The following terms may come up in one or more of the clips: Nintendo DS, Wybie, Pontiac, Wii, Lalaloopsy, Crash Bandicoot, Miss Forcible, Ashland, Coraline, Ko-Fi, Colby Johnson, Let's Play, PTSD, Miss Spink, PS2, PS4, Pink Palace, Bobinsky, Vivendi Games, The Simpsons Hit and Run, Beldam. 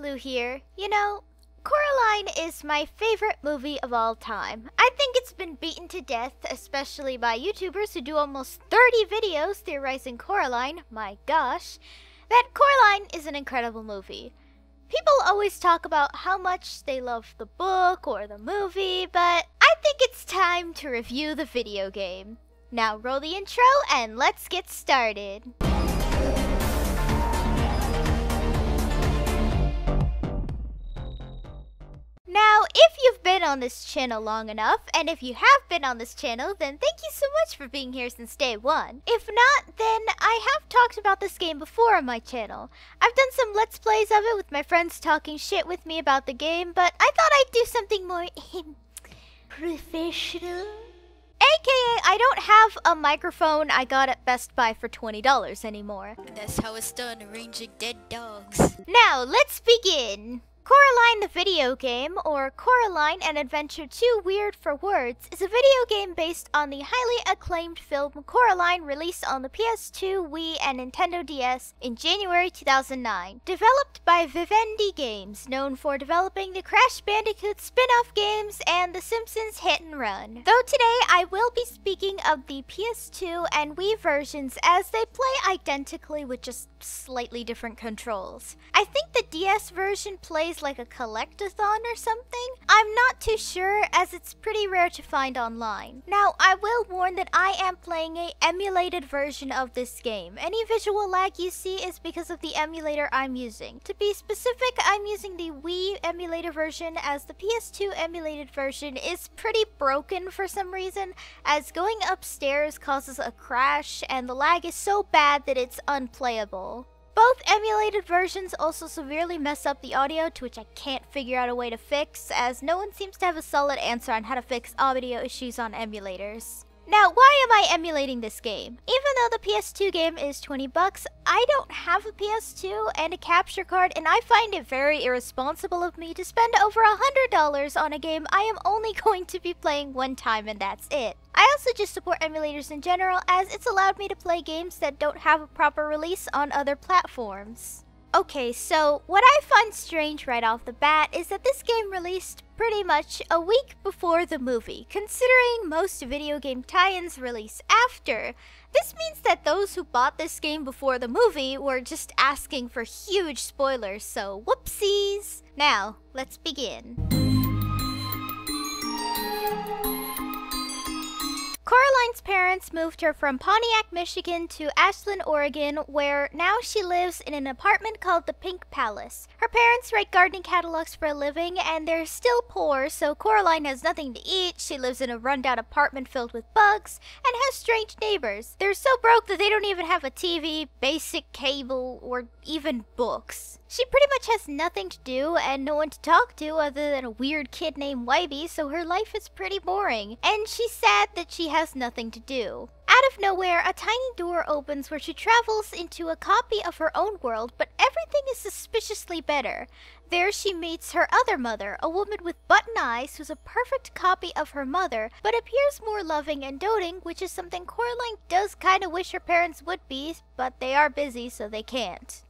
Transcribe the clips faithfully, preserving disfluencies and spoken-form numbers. Lou here. You know, Coraline is my favorite movie of all time. I think it's been beaten to death, especially by YouTubers who do almost thirty videos theorizing Coraline. My gosh. That Coraline is an incredible movie. People always talk about how much they love the book or the movie, but I think it's time to review the video game. Now roll the intro and let's get started. Now, if you've been on this channel long enough, and if you have been on this channel, then thank you so much for being here since day one. If not, then I have talked about this game before on my channel. I've done some Let's Plays of it with my friends talking shit with me about the game, but I thought I'd do something more professional. A K A I don't have a microphone I got at Best Buy for twenty dollars anymore. That's how it's done, arranging dead dogs. Now, let's begin. Coraline the video game, or Coraline An Adventure Too Weird for Words, is a video game based on the highly acclaimed film Coraline, released on the P S two, Wii, and Nintendo D S in January two thousand nine. Developed by Vivendi Games, known for developing the Crash Bandicoot spin-off games and The Simpsons Hit and Run. Though today I will be speaking of the P S two and Wii versions, as they play identically with just slightly different controls. I think the D S version plays like a collectathon or something? I'm not too sure, as it's pretty rare to find online. Now, I will warn that I am playing a emulated version of this game. Any visual lag you see is because of the emulator I'm using. To be specific, I'm using the Wii emulator version, as the P S two emulated version is pretty broken for some reason, as going upstairs causes a crash and the lag is so bad that it's unplayable. Both emulated versions also severely mess up the audio, to which I can't figure out a way to fix, as no one seems to have a solid answer on how to fix audio issues on emulators. Now, why am I emulating this game? Even though the P S two game is twenty bucks, I don't have a P S two and a capture card, and I find it very irresponsible of me to spend over one hundred dollars on a game I am only going to be playing one time, and that's it. I also just support emulators in general, as it's allowed me to play games that don't have a proper release on other platforms. Okay, so what I find strange right off the bat is that this game released pretty much a week before the movie, considering most video game tie-ins release after. This means that those who bought this game before the movie were just asking for huge spoilers, so whoopsies. Now, let's begin. Coraline's parents moved her from Pontiac, Michigan to Ashland, Oregon, where now she lives in an apartment called the Pink Palace. Her parents write gardening catalogs for a living, and they're still poor, so Coraline has nothing to eat, she lives in a rundown apartment filled with bugs, and has strange neighbors. They're so broke that they don't even have a T V, basic cable, or even books. She pretty much has nothing to do and no one to talk to other than a weird kid named Wybie, so her life is pretty boring, and she's sad that she has nothing to do. Out of nowhere, a tiny door opens where she travels into a copy of her own world, but everything is suspiciously better. There she meets her other mother, a woman with button eyes who's a perfect copy of her mother, but appears more loving and doting, which is something Coraline does kinda wish her parents would be, but they are busy so they can't.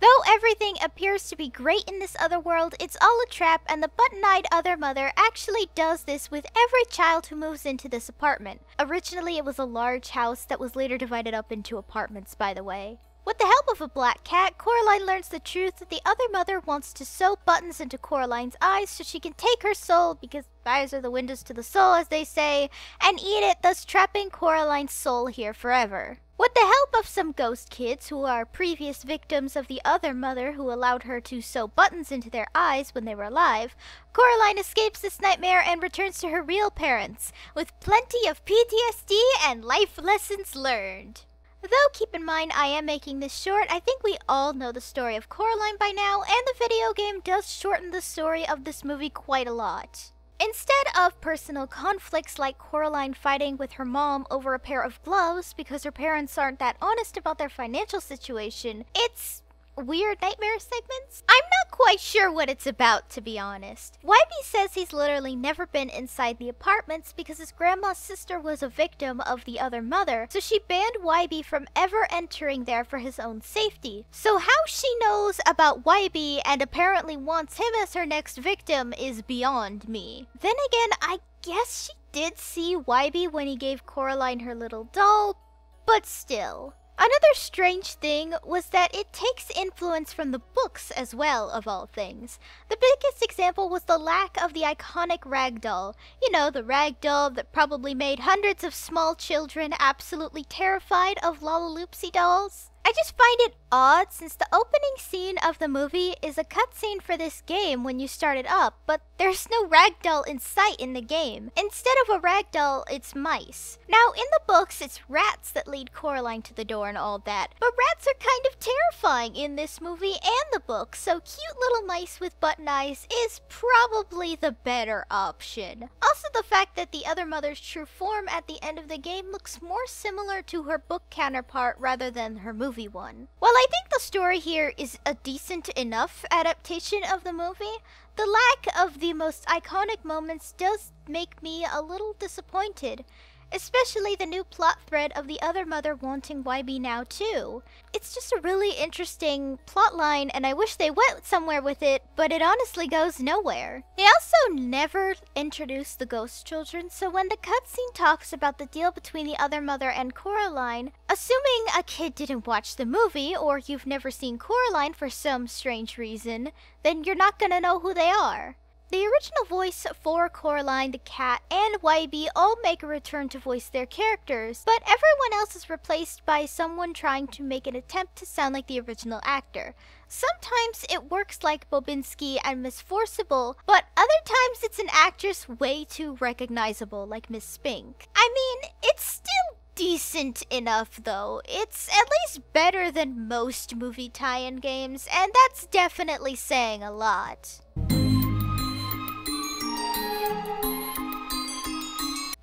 Though everything appears to be great in this other world, it's all a trap, and the button-eyed other mother actually does this with every child who moves into this apartment. Originally, it was a large house that was later divided up into apartments, by the way. With the help of a black cat, Coraline learns the truth that the other mother wants to sew buttons into Coraline's eyes so she can take her soul, because eyes are the windows to the soul, as they say, and eat it, thus trapping Coraline's soul here forever. With the help of some ghost kids, who are previous victims of the other mother who allowed her to sew buttons into their eyes when they were alive, Coraline escapes this nightmare and returns to her real parents, with plenty of P T S D and life lessons learned. Though, keep in mind, I am making this short. I think we all know the story of Coraline by now, and the video game does shorten the story of this movie quite a lot. Instead of personal conflicts like Coraline fighting with her mom over a pair of gloves because her parents aren't that honest about their financial situation, it's weird nightmare segments? I'm not quite sure what it's about, to be honest. Wybie says he's literally never been inside the apartments because his grandma's sister was a victim of the other mother, so she banned Wybie from ever entering there for his own safety. So how she knows about Wybie and apparently wants him as her next victim is beyond me. Then again, I guess she did see Wybie when he gave Coraline her little doll, but still. Another strange thing was that it takes influence from the books as well, of all things. The biggest example was the lack of the iconic ragdoll. You know, the ragdoll that probably made hundreds of small children absolutely terrified of Lalaloopsy dolls. I just find it odd since the opening scene of the movie is a cutscene for this game when you start it up, but there's no ragdoll in sight in the game. Instead of a ragdoll, it's mice. Now, in the books, it's rats that lead Coraline to the door and all that, but rats are kind of terrifying in this movie and the book, so cute little mice with button eyes is probably the better option. Also, the fact that the other mother's true form at the end of the game looks more similar to her book counterpart rather than her movie one. While I think the story here is a decent enough adaptation of the movie, the lack of the most iconic moments does make me a little disappointed, especially the new plot thread of the other mother wanting Wybie now too. It's just a really interesting plot line and I wish they went somewhere with it, but it honestly goes nowhere. They also never introduced the ghost children, so when the cutscene talks about the deal between the other mother and Coraline, assuming a kid didn't watch the movie or you've never seen Coraline for some strange reason, then you're not gonna know who they are. The original voice for Coraline, the cat, and Wybie all make a return to voice their characters, but everyone else is replaced by someone trying to make an attempt to sound like the original actor. Sometimes it works like Bobinsky and Miss Forcible, but other times it's an actress way too recognizable like Miss Spink. I mean, it's still decent enough though. It's at least better than most movie tie-in games, and that's definitely saying a lot.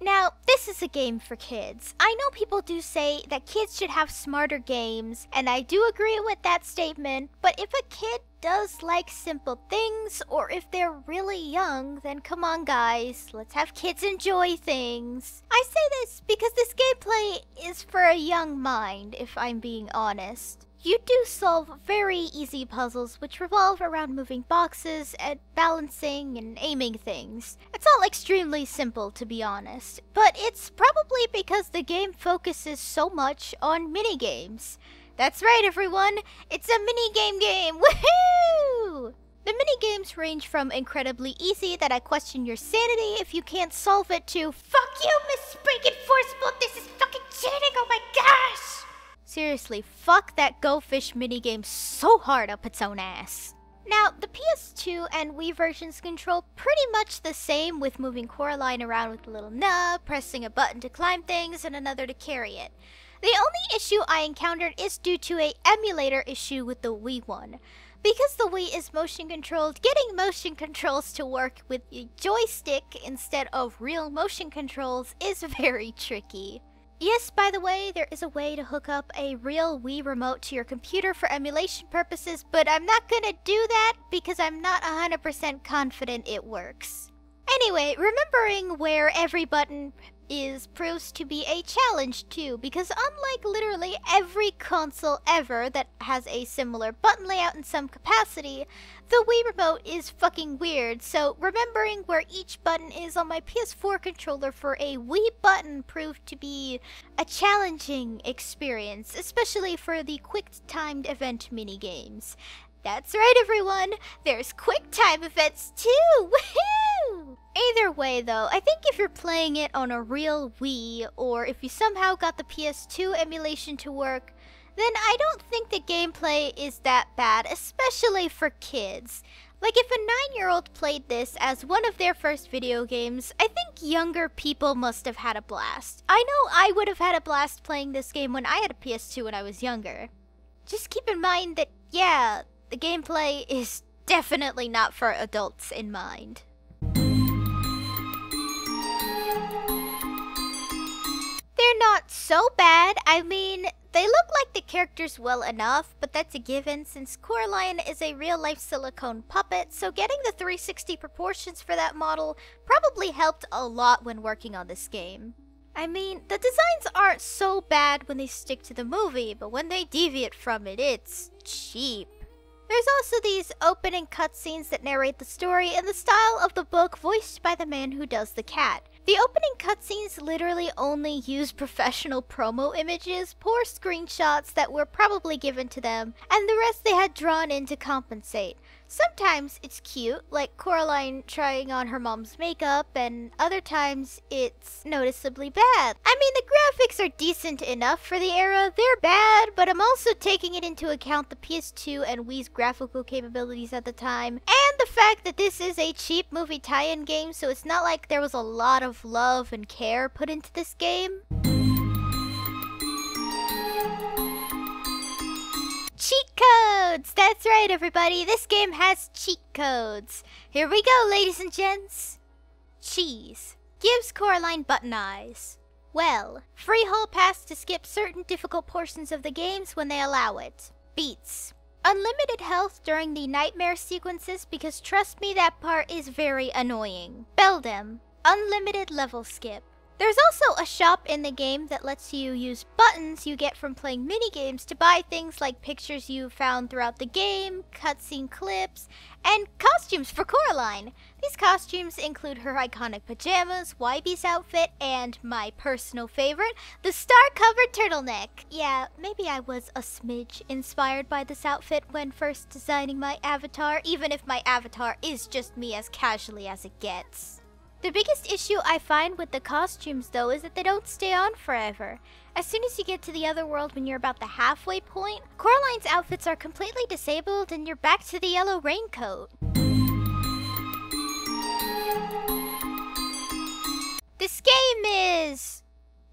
Now, this is a game for kids. I know people do say that kids should have smarter games, and I do agree with that statement, but if a kid does like simple things, or if they're really young, then come on guys, let's have kids enjoy things. I say this because this gameplay is for a young mind, if I'm being honest. You do solve very easy puzzles which revolve around moving boxes and balancing and aiming things. It's all extremely simple, to be honest, but it's probably because the game focuses so much on minigames. That's right everyone, it's a minigame game! Woohoo! The minigames range from incredibly easy that I question your sanity if you can't solve it to fuck you Miss Spink and Forcible, this is fucking cheating, oh my gosh! Seriously, fuck that Go Fish minigame so hard up its own ass. Now, the P S two and Wii versions control pretty much the same with moving Coraline around with a little nub, pressing a button to climb things, and another to carry it. The only issue I encountered is due to an emulator issue with the Wii one. Because the Wii is motion controlled, getting motion controls to work with a joystick instead of real motion controls is very tricky. Yes, by the way, there is a way to hook up a real Wii remote to your computer for emulation purposes, but I'm not gonna do that because I'm not one hundred percent confident it works. Anyway, remembering where every button is proves to be a challenge too, because unlike literally every console ever that has a similar button layout in some capacity, the Wii remote is fucking weird, so remembering where each button is on my P S four controller for a Wii button proved to be a challenging experience, especially for the quick-timed event minigames. That's right everyone, there's quick-time events too! Woohoo! Either way though, I think if you're playing it on a real Wii, or if you somehow got the P S two emulation to work, then I don't think the gameplay is that bad, especially for kids. Like if a nine-year-old played this as one of their first video games, I think younger people must have had a blast. I know I would have had a blast playing this game when I had a P S two when I was younger. Just keep in mind that, yeah, the gameplay is definitely not for adults in mind. They're not so bad, I mean, They look like the characters well enough, but that's a given since Coraline is a real-life silicone puppet, so getting the three sixty proportions for that model probably helped a lot when working on this game. I mean, the designs aren't so bad when they stick to the movie, but when they deviate from it, it's cheap. There's also these opening cutscenes that narrate the story in the style of the book voiced by the man who does the cat. The opening cutscenes literally only use professional promo images, poor screenshots that were probably given to them, and the rest they had drawn in to compensate. Sometimes it's cute, like Coraline trying on her mom's makeup, and other times it's noticeably bad. I mean, the graphics are decent enough for the era, they're bad, but I'm also taking it into account the P S two and Wii's graphical capabilities at the time, and the fact that this is a cheap movie tie-in game, so it's not like there was a lot of love and care put into this game. Cheat codes! That's right, everybody. This game has cheat codes. Here we go, ladies and gents. Cheese. Gives Coraline button eyes. Well. Free hall pass to skip certain difficult portions of the games when they allow it. Beats. Unlimited health during the nightmare sequences because trust me, that part is very annoying. Beldam. Unlimited level skip. There's also a shop in the game that lets you use buttons you get from playing minigames to buy things like pictures you found throughout the game, cutscene clips, and costumes for Coraline. These costumes include her iconic pajamas, Wybie's outfit, and my personal favorite, the star-covered turtleneck. Yeah, maybe I was a smidge inspired by this outfit when first designing my avatar, even if my avatar is just me as casually as it gets. The biggest issue I find with the costumes, though, is that they don't stay on forever. As soon as you get to the other world when you're about the halfway point, Coraline's outfits are completely disabled and you're back to the yellow raincoat. This game is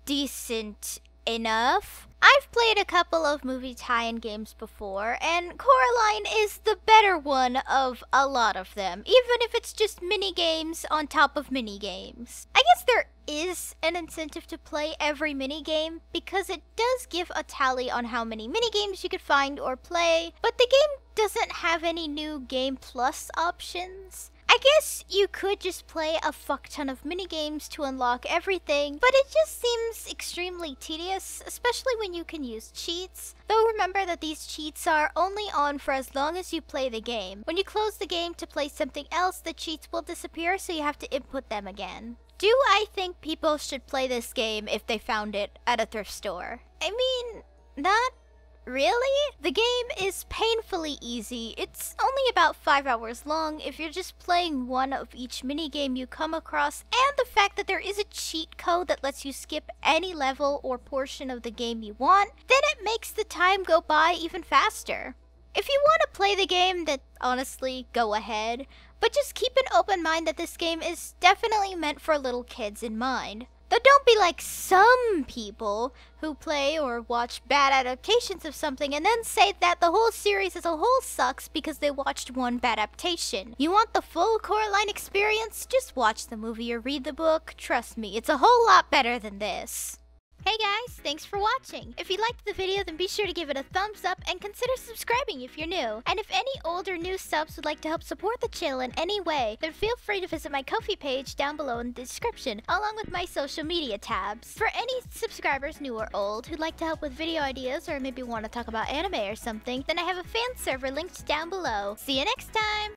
decent enough. I've played a couple of movie tie-in games before, and Coraline is the better one of a lot of them, even if it's just mini-games on top of mini-games. I guess there is an incentive to play every mini-game, because it does give a tally on how many mini-games you could find or play, but the game doesn't have any new Game Plus options. I guess you could just play a fuck ton of minigames to unlock everything, but it just seems extremely tedious, especially when you can use cheats. Though remember that these cheats are only on for as long as you play the game. When you close the game to play something else, the cheats will disappear, so you have to input them again. Do I think people should play this game if they found it at a thrift store? I mean, not really? The game is painfully easy. It's only about five hours long if you're just playing one of each minigame you come across, and the fact that there is a cheat code that lets you skip any level or portion of the game you want, then it makes the time go by even faster. If you want to play the game, then honestly, go ahead. But just keep an open mind that this game is definitely meant for little kids in mind. Though don't be like some people who play or watch bad adaptations of something and then say that the whole series as a whole sucks because they watched one bad adaptation. You want the full Coraline experience? Just watch the movie or read the book. Trust me, it's a whole lot better than this. Hey guys, thanks for watching! If you liked the video, then be sure to give it a thumbs up and consider subscribing if you're new. And if any old or new subs would like to help support the channel in any way, then feel free to visit my Ko-Fi page down below in the description, along with my social media tabs. For any subscribers, new or old, who'd like to help with video ideas or maybe want to talk about anime or something, then I have a fan server linked down below. See you next time!